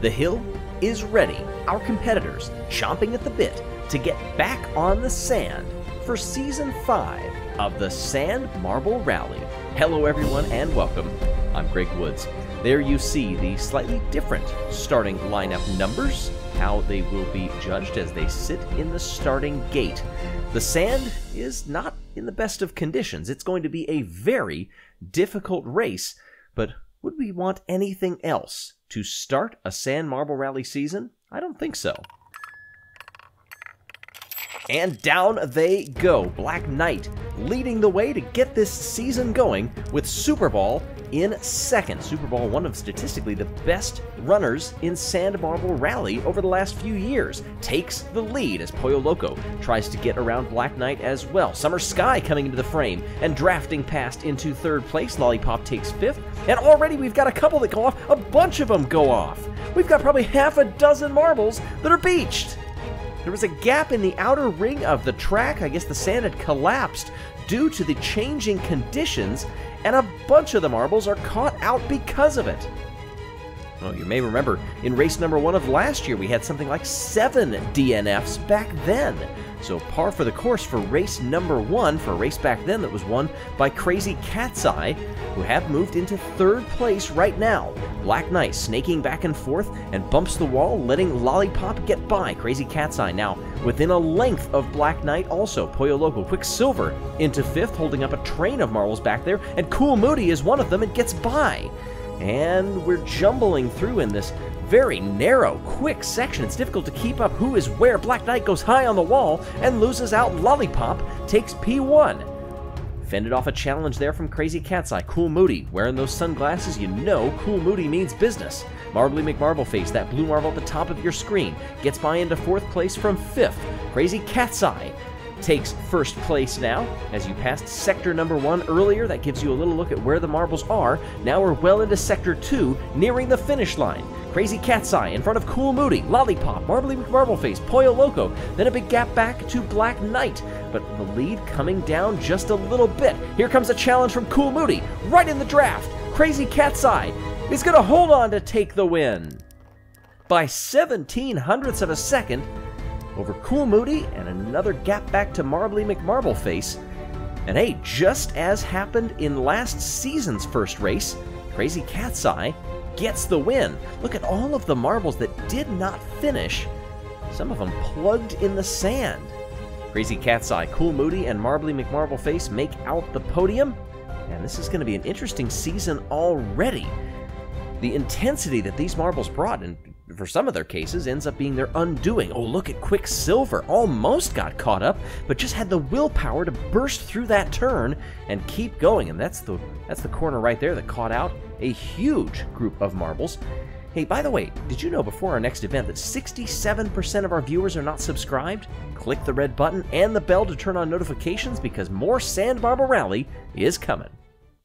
The hill is ready. Our competitors chomping at the bit to get back on the sand for Season 5 of the Sand Marble Rally. Hello everyone and welcome. I'm Greg Woods. There you see the slightly different starting lineup numbers, how they will be judged as they sit in the starting gate. The sand is not in the best of conditions. It's going to be a very difficult race, but would we want anything else to start a Sand Marble Rally season? I don't think so. And down they go. Black Knight leading the way to get this season going with Superball in second. Superball, one of statistically the best runners in Sand Marble Rally over the last few years, takes the lead as Pollo Loco tries to get around Black Knight as well. Summer Sky coming into the frame and drafting past into third place. Lollipop takes fifth, and already we've got a couple that go off. A bunch of them go off. We've got probably half a dozen marbles that are beached. There was a gap in the outer ring of the track. I guess the sand had collapsed due to the changing conditions, and a bunch of the marbles are caught out because of it. Well, you may remember in race number 1 of last year, we had something like 7 DNFs back then. So par for the course for race number 1, for a race back then that was won by Crazy Cat's Eye, who have moved into third place right now. Black Knight snaking back and forth and bumps the wall, letting Lollipop get by. Crazy Cat's Eye now within a length of Black Knight also. Pollo Loco, Quicksilver into fifth, holding up a train of marbles back there, and Cool Moody is one of them and gets by. And we're jumbling through in this very narrow, quick section. It's difficult to keep up who is where. Black Knight goes high on the wall and loses out. Lollipop takes P1. Fended off a challenge there from Crazy Cat's Eye. Cool Moody, wearing those sunglasses, you know Cool Moody means business. Marbly McMarbleface, that blue marble at the top of your screen, gets by into fourth place from fifth. Crazy Cat's Eye takes first place now. As you passed sector number 1 earlier, that gives you a little look at where the marbles are. Now we're well into sector 2, nearing the finish line. Crazy Cat's Eye in front of Cool Moody, Lollipop, Marbly McMarbleface, Pollo Loco, then a big gap back to Black Knight, but the lead coming down just a little bit. Here comes a challenge from Cool Moody, right in the draft. Crazy Cat's Eye is gonna hold on to take the win by 0.17 of a second, over Cool Moody, and another gap back to Marbly McMarbleface. And hey, just as happened in last season's first race, Crazy Cat's Eye gets the win. Look at all of the marbles that did not finish, some of them plugged in the sand. Crazy Cat's Eye, Cool Moody, and Marbly McMarbleface make out the podium, and this is going to be an interesting season already. The intensity that these marbles brought, and for some of their cases, ends up being their undoing. Oh, look at Quicksilver. Almost got caught up, but just had the willpower to burst through that turn and keep going. And that's the corner right there that caught out a huge group of marbles. Hey, by the way, did you know before our next event that 67% of our viewers are not subscribed? Click the red button and the bell to turn on notifications, because more Sand Marble Rally is coming.